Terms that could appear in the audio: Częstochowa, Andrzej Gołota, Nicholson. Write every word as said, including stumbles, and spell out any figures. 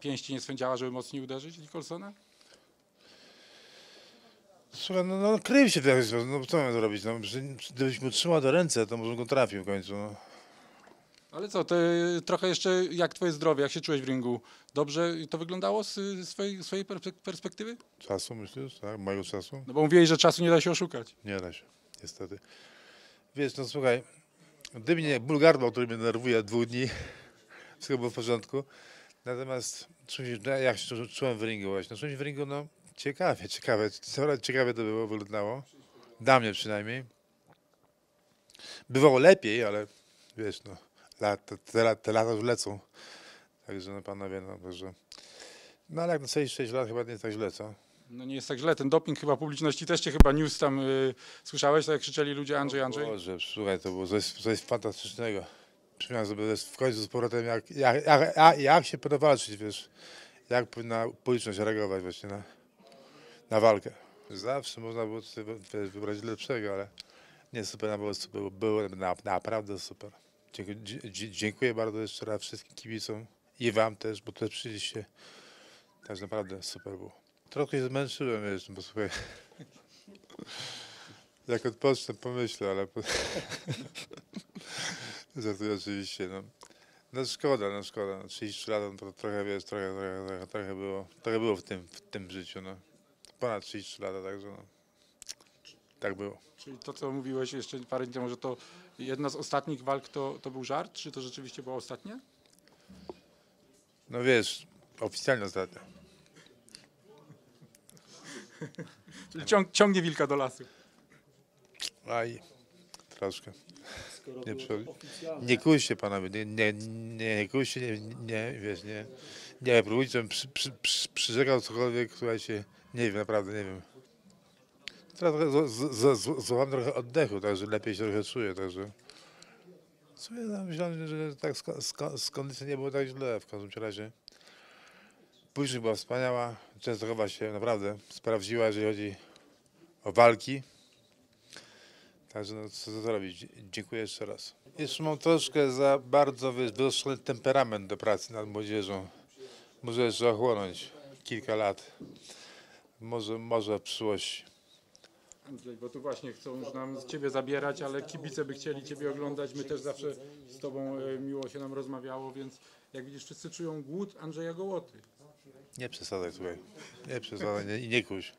Pięści nie swędziała, żeby mocniej uderzyć Nicholsona? Słuchaj, no, no krył się w jakiś sposób, no co miał zrobić? No, gdybyś mu trzymał do ręce, to może go trafił w końcu. No. Ale co, ty trochę jeszcze, jak twoje zdrowie, jak się czułeś w ringu? Dobrze to wyglądało z swojej, swojej perspektywy? Czasu myślisz, tak? Mojego czasu? No bo mówiłeś, że czasu nie da się oszukać. Nie da się, niestety. Wiesz, no słuchaj, gdyby nie ból gardła, który mnie denerwuje od dwóch dni, wszystko było w porządku. Natomiast jak się czułem w ringu właśnie? No, czułem się w ringu, no ciekawie, ciekawie. Ciekawie to było, wyglądało. Dla mnie przynajmniej. Bywało lepiej, ale wiesz, no, lat, te, te lata już lecą. Także no panowie, no także. No ale jak na sześć sześć lat chyba nie jest tak źle, co? No nie jest tak źle, ten doping chyba publiczności też cię chyba news tam yy, słyszałeś, tak jak krzyczeli ludzie Andrzej, Andrzej? Boże, słuchaj, to było coś, coś fantastycznego. Przypomniałem sobie w końcu z powrotem, jak, jak, jak, jak, jak się powalczyć, wiesz, jak powinna publiczność reagować właśnie na, na walkę. Zawsze można było wiesz, wybrać lepszego, ale nie super, było, super, było na, naprawdę super. Dziękuję, dziękuję bardzo jeszcze raz wszystkim kibicom i wam też, bo też przyjdziecie. Także naprawdę super było. Trochę się zmęczyłem jeszcze, bo słuchaj, jak odpocznę pomyślę, ale żartuję oczywiście, no. No szkoda, no szkoda, no, trzydzieści lat, no, to trochę wiesz, trochę, trochę, trochę, trochę było, trochę było w tym, w tym życiu, no. Ponad trzydzieści lat, także no. Tak było. Czyli to, co mówiłeś jeszcze parę dni temu, że to jedna z ostatnich walk to, to był żart, czy to rzeczywiście było ostatnie? No wiesz, oficjalnie ostatnie. Czyli ciąg, ciągnie wilka do lasu. Aj, troszkę. Nie, nie kujcie panowie, nie, nie, nie, nie kujcie, nie, nie, wiesz, nie, nie próbujcie, przy, przy, przy, przyrzekał cokolwiek, słuchajcie, nie wiem, naprawdę nie wiem. Teraz złapałem trochę oddechu, także lepiej się trochę czuję, także. Słuchaj, no, myślałem, że tak z, z kondycji nie było tak źle w każdym razie. Później była wspaniała, Częstochowa się naprawdę sprawdziła, jeżeli chodzi o walki. Także no, co zrobić? Dziękuję jeszcze raz. Jeszcze mam troszkę za bardzo wyroszony temperament do pracy nad młodzieżą. Muszę jeszcze ochłonąć kilka lat. Może, może w przyszłości. Andrzej, bo tu właśnie chcą już nam z ciebie zabierać, ale kibice by chcieli ciebie oglądać. My też zawsze z tobą miło się nam rozmawiało, więc jak widzisz, wszyscy czują głód Andrzeja Gołoty. Nie przesadzaj, słuchaj. Nie przesadzaj i nie, nie kuś.